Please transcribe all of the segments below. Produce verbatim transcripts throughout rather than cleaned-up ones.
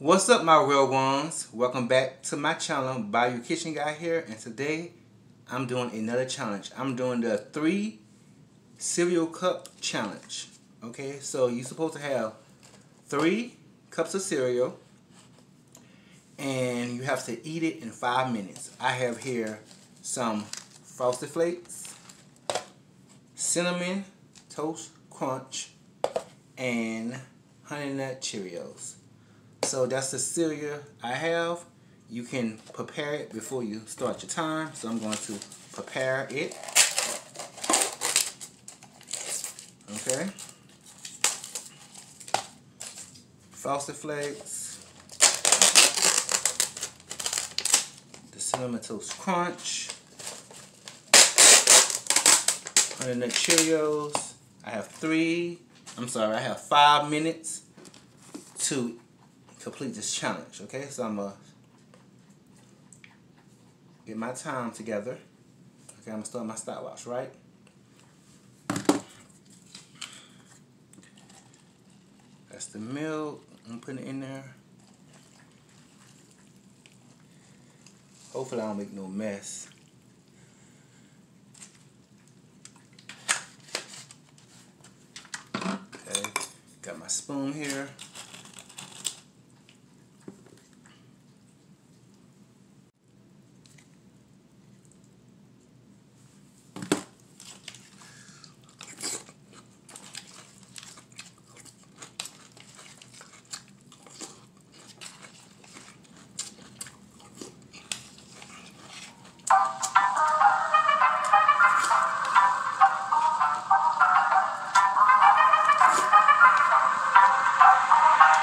What's up, my real ones? Welcome back to my channel. Bayou Kitchen Guy here, and today I'm doing another challenge. I'm doing the three cereal cup challenge. Okay, so you're supposed to have three cups of cereal and you have to eat it in five minutes. I have here some Frosted Flakes, Cinnamon Toast Crunch, and Honey Nut Cheerios. So that's the cereal I have. You can prepare it before you start your time. So I'm going to prepare it. Okay. Frosted Flakes. The Cinnamon Toast Crunch. Honey Nut Cheerios. I have three. I'm sorry, I have five minutes to complete this challenge. Okay, so I'm gonna get my time together. Okay, I'm gonna start my stopwatch, right? That's the milk. I'm putting it in there. Hopefully I don't make no mess. Okay, got my spoon here.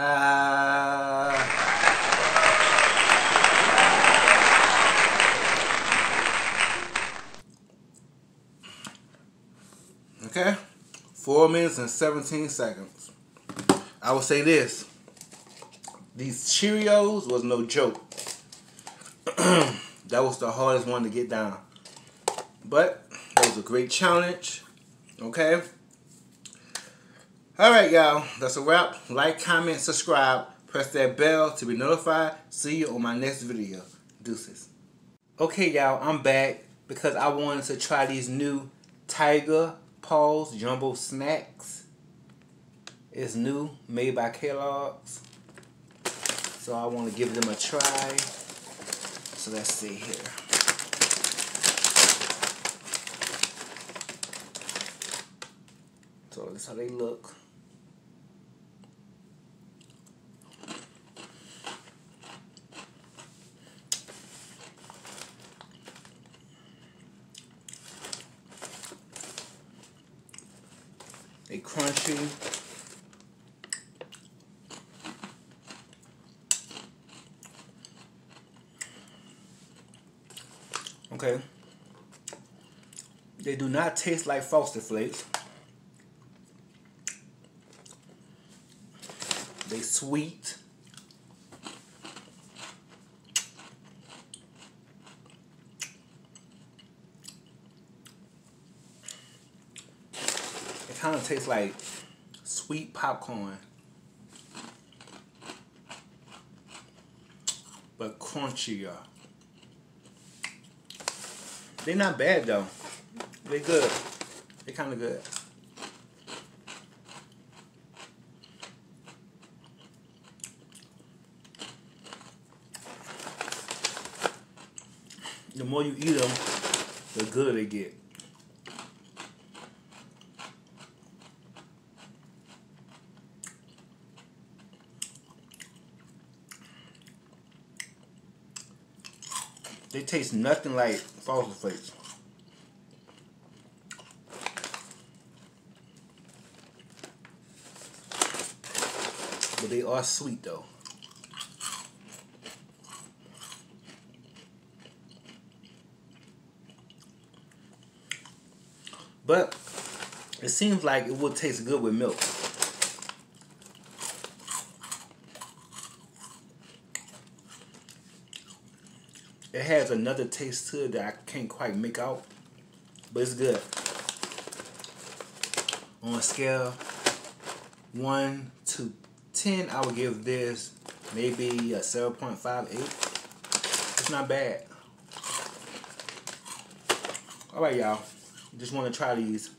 Uh, okay, four minutes and seventeen seconds. I will say this. These Cheerios was no joke. That was the hardest one to get down. But it was a great challenge. Okay. Alright, y'all. That's a wrap. Like, comment, subscribe. Press that bell to be notified. See you on my next video. Deuces. Okay, y'all. I'm back because I wanted to try these new Tiger Paws Jumbo Snacks. It's new. Made by Kellogg's. So I want to give them a try. So let's see here. So that's how they look. They crunchy. Okay, they do not taste like Frosted Flakes. They sweet. It kind of tastes like sweet popcorn, but crunchier. They're not bad though. They're good. They're kind of good. The more you eat them, the gooder they get. They taste nothing like Frosted Flakes. But they are sweet though. But it seems like it would taste good with milk. It has another taste to it that I can't quite make out, but it's good. On a scale one to ten, I would give this maybe a seven point five eight. It's not bad. Alright, y'all. Just want to try these.